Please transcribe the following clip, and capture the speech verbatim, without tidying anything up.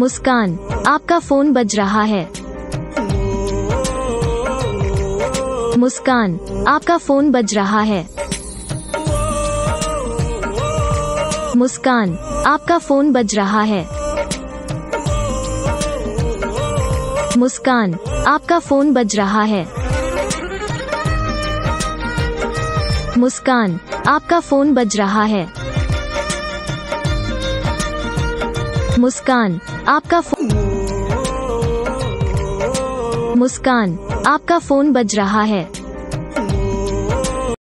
मुस्कान, आपका फोन बज रहा है। मुस्कान, आपका फोन बज रहा है। मुस्कान, आपका फोन बज रहा है। मुस्कान, आपका फोन बज रहा है। मुस्कान, आपका फोन बज रहा है। मुस्कान, आपका फोन मुस्कान, आपका फोन बज रहा है।